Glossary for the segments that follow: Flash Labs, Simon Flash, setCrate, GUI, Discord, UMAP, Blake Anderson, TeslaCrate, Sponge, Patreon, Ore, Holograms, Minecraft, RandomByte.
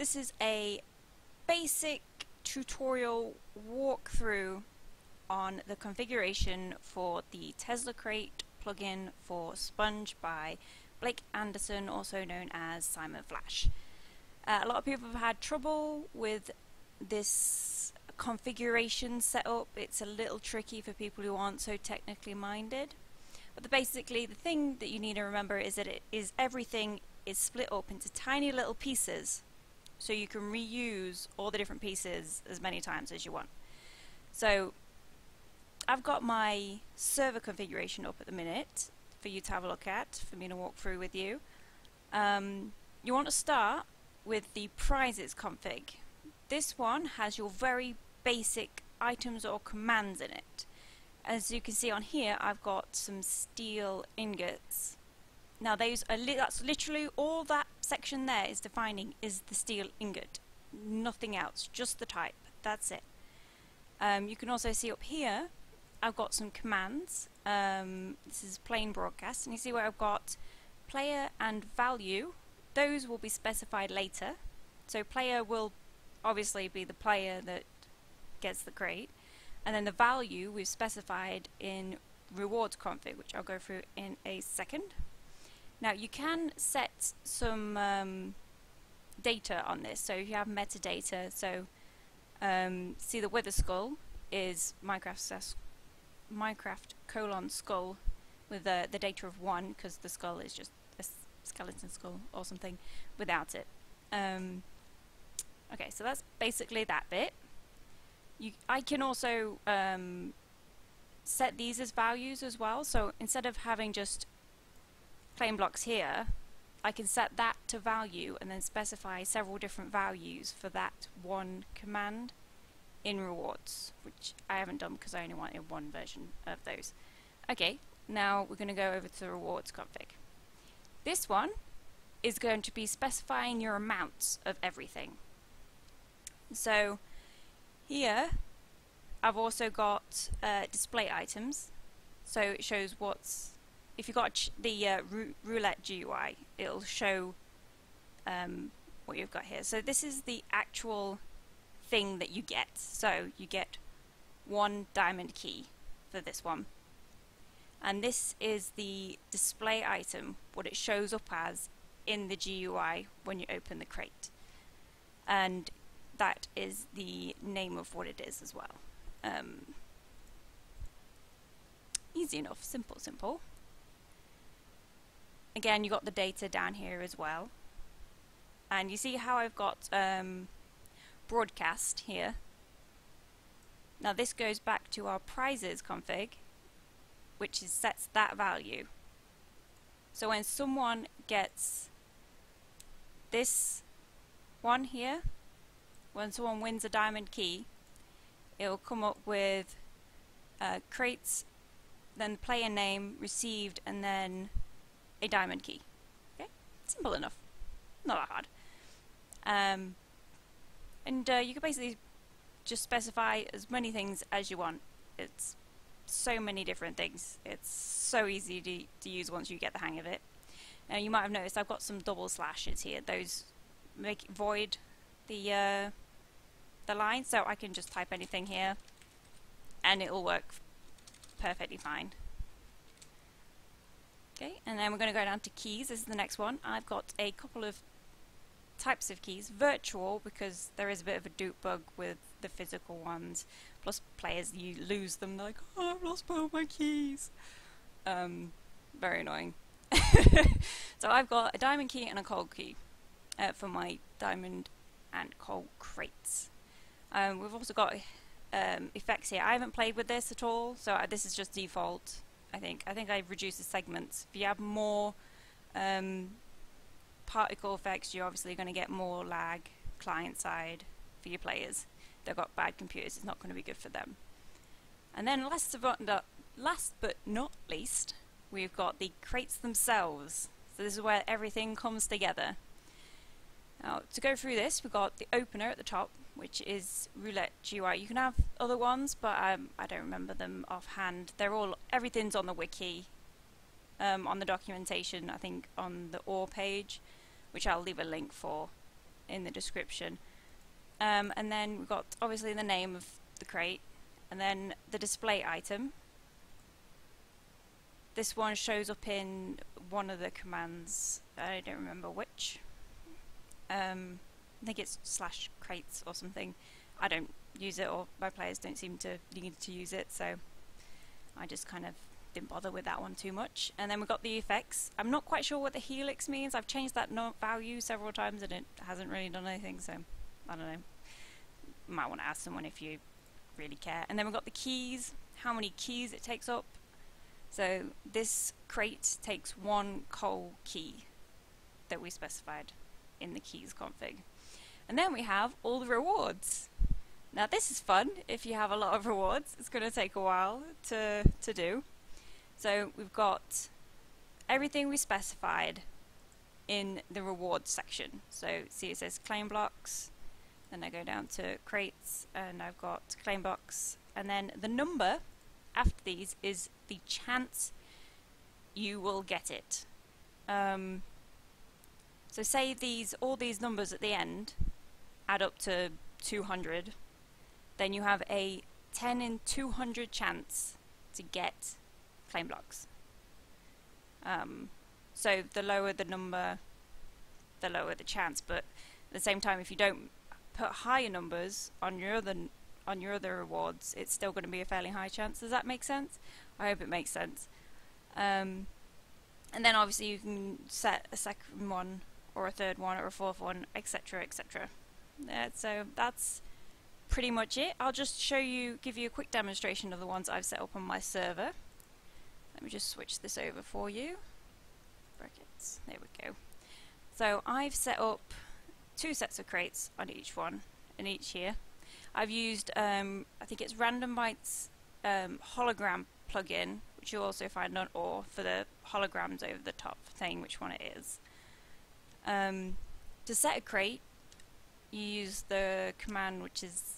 This is a basic tutorial walkthrough on the configuration for the TeslaCrate plugin for Sponge by Blake Anderson, also known as Simon Flash. A lot of people have had trouble with this configuration setup. It's a little tricky for people who aren't so technically minded. But basically the thing that you need to remember is that everything is split up into tiny little pieces, so you can reuse all the different pieces as many times as you want. So I've got my server configuration up at the minute for you to have a look at, for me to walk through with you. You want to start with the prizes config. This one has your very basic items or commands in it. As you can see on here, I've got some steel ingots. Now that's literally all that section there is defining is the steel ingot. Nothing else, just the type. That's it. You can also see up here, I've got some commands. This is plain broadcast, and you see where I've got player and value. Those will be specified later. So player will obviously be the player that gets the crate, and then the value we've specified in rewards config, which I'll go through in a second. Now you can set some data on this, so if you have metadata, so see the wither skull is Minecraft : skull with the data of 1, because the skull is just a skeleton skull or something without it. Okay, so that's basically that bit. I can also set these as values as well, so instead of having just plain blocks here, I can set that to value and then specify several different values for that one command in rewards, which I haven't done because I only wanted one version of those. Okay, now we're going to go over to the rewards config. This one is going to be specifying your amounts of everything. So here I've also got display items, so it shows what's, if you've got the roulette GUI, it'll show what you've got here. So this is the actual thing that you get, so you get 1 diamond key for this one, and this is the display item, what it shows up as in the GUI when you open the crate, and that is the name of what it is as well. Easy enough, simple. Again, you got the data down here as well, and you see how I've got broadcast here. Now this goes back to our prizes config, which is sets that value. So when someone gets this one here, when someone wins a diamond key, it will come up with crates, then the player name, received, and then a diamond key. Okay, simple enough, not that hard. You can basically just specify as many things as you want. It's so many different things. It's so easy to use once you get the hang of it. Now you might have noticed I've got some double slashes here. Those make it void the line, so I can just type anything here and it'll work perfectly fine. Okay, and then we're going to go down to keys. This is the next one. I've got a couple of types of keys. Virtual, because there is a bit of a dupe bug with the physical ones. Plus players, you lose them. They're like, oh, I've lost both my keys. Very annoying. So I've got a diamond key and a coal key for my diamond and coal crates. We've also got effects here. I haven't played with this at all, so this is just default. I think I've reduced the segments. If you have more particle effects, you're obviously going to get more lag client side for your players. If they've got bad computers, it's not going to be good for them. And then last but not least, we've got the crates themselves. So this is where everything comes together. Now, to go through this, we've got the opener at the top, which is roulette GUI. You can have other ones, but I don't remember them offhand. Everything's on the wiki, on the documentation, I think on the OR page, which I'll leave a link for in the description. And then we've got obviously the name of the crate, and then the display item. This one shows up in one of the commands, I don't remember which. I think it's /crates or something. I don't use it, or my players don't seem to need to use it, so I just kind of didn't bother with that one too much. And then we've got the effects. I'm not quite sure what the helix means. I've changed that value several times and it hasn't really done anything, so I don't know. You might want to ask someone if you really care. And then we've got the keys, how many keys it takes up. So this crate takes 1 coal key that we specified in the keys config. And then we have all the rewards. Now this is fun if you have a lot of rewards. It's going to take a while to do. So we've got everything we specified in the rewards section. So see, it says claim blocks, then I go down to crates and I've got claim blocks, and then the number after these is the chance you will get it. So say these, all these numbers at the end add up to 200, then you have a 10 in 200 chance to get claim blocks. So the lower the number, the lower the chance, but at the same time, if you don't put higher numbers on your other rewards, it's still going to be a fairly high chance. Does that make sense? I hope it makes sense. And then obviously you can set a second one or a third one or a fourth one, etc, etc. So that's pretty much it. I'll just show you, give you a quick demonstration of the ones I've set up on my server. Let me just switch this over for you. Brackets, there we go. So I've set up 2 sets of crates on each one, in each here. I've used, I think it's Random Bytes hologram plugin, which you'll also find on OR for the holograms over the top, saying which one it is. To set a crate, you use the command which is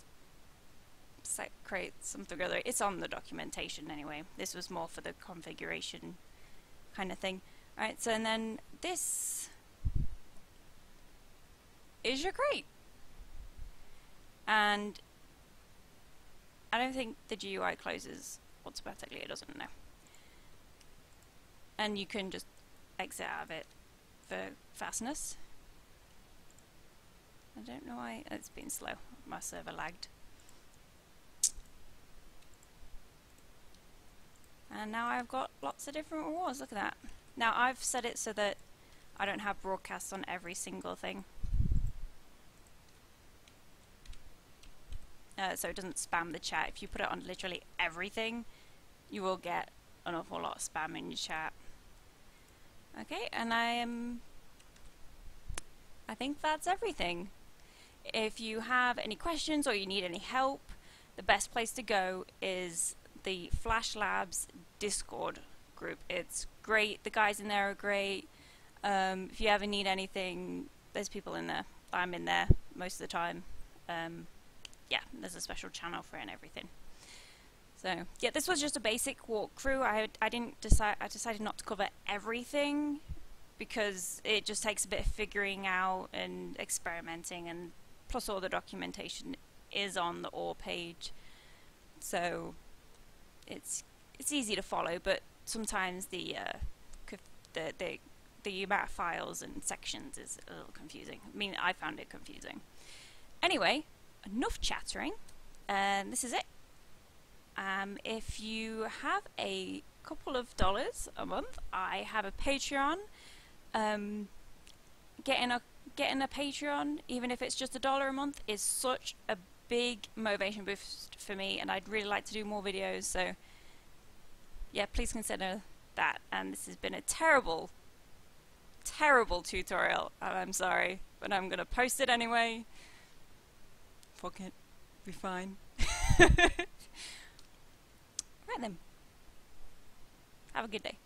setCrate something or other. It's on the documentation anyway. This was more for the configuration kind of thing. Alright, so and then this is your crate. And I don't think the GUI closes automatically, it doesn't know. And you can just exit out of it for fastness. I don't know why it's been slow. My server lagged. And now I've got lots of different rewards. Look at that. Now I've set it so that I don't have broadcasts on every single thing. So it doesn't spam the chat. If you put it on literally everything, you will get an awful lot of spam in your chat. Okay, and I think that's everything. If you have any questions or you need any help, the best place to go is the Flash Labs Discord group. It's great. The guys in there are great. If you ever need anything, there's people in there. I'm in there most of the time. Yeah, there's a special channel for it and everything. So yeah, this was just a basic walkthrough. I decided not to cover everything, because it just takes a bit of figuring out and experimenting, and plus all the documentation is on the OR page, so it's easy to follow. But sometimes the UMAP files and sections is a little confusing. I mean, I found it confusing. Anyway, enough chattering. This is it. If you have a couple of dollars a month, I have a Patreon. Getting a Patreon, even if it's just $1 a month, is such a big motivation boost for me, and I'd really like to do more videos, so yeah, please consider that. And this has been a terrible tutorial, and I'm sorry, but I'm gonna post it anyway. Fuck it, be fine. Right then, have a good day.